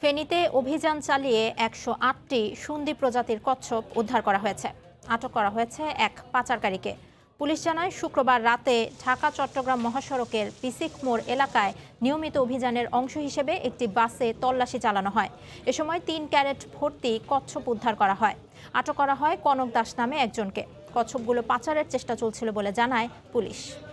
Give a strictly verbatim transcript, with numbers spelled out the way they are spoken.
फेनीते अभियान चालिए एकशो आठटी सुन्दी प्रजातिर कच्छप उद्धार करा हुए छे। आटक करा हुए छे एक पाचारकारीके। पुलिस जानाय शुक्रवार राते ढाका चट्टग्राम महासड़केर पिसिकमोड़ एलाकाय नियमित अभियानेर अंश हिसेबे एकटी बासे तल्लाशी चालानो हय। ए समय तीन क्यारेट भर्ती कच्छप उद्धार करा हय। आटक करा हय कणक दास नामे एकजनके। कच्छपगुलो पाचारेर चेष्टा चलछिलो बले जानाय पुलिश।